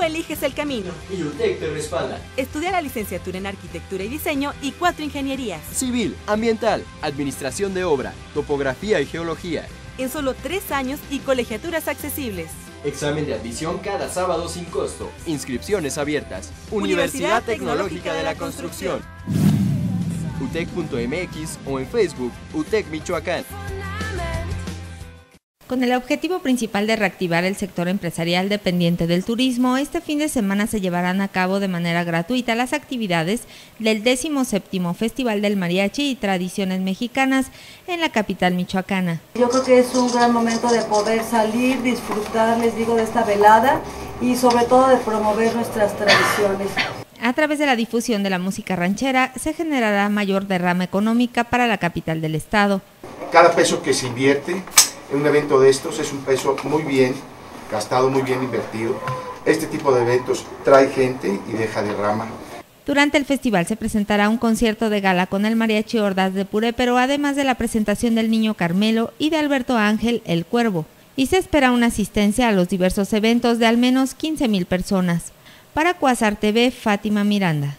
tú eliges el camino. Y UTEC te respalda. Estudia la licenciatura en Arquitectura y Diseño y 4 ingenierías. Civil, Ambiental, Administración de Obra, Topografía y Geología. En solo 3 años y colegiaturas accesibles. Examen de admisión cada sábado sin costo. Inscripciones abiertas. Universidad Tecnológica de la Construcción. UTEC.mx o en Facebook, UTEC Michoacán. Con el objetivo principal de reactivar el sector empresarial dependiente del turismo, este fin de semana se llevarán a cabo de manera gratuita las actividades del 17º Festival del Mariachi y Tradiciones Mexicanas en la capital michoacana. Yo creo que es un gran momento de poder salir, disfrutar, les digo, de esta velada y sobre todo de promover nuestras tradiciones. A través de la difusión de la música ranchera se generará mayor derrama económica para la capital del estado. Cada peso que se invierte en un evento de estos es un peso muy bien gastado, muy bien invertido. Este tipo de eventos trae gente y deja derrama. Durante el festival se presentará un concierto de gala con el mariachi Ordaz de Puré, pero además de la presentación del niño Carmelo y de Alberto Ángel, el Cuervo. Y se espera una asistencia a los diversos eventos de al menos 15,000 personas. Para Quasar TV, Fátima Miranda.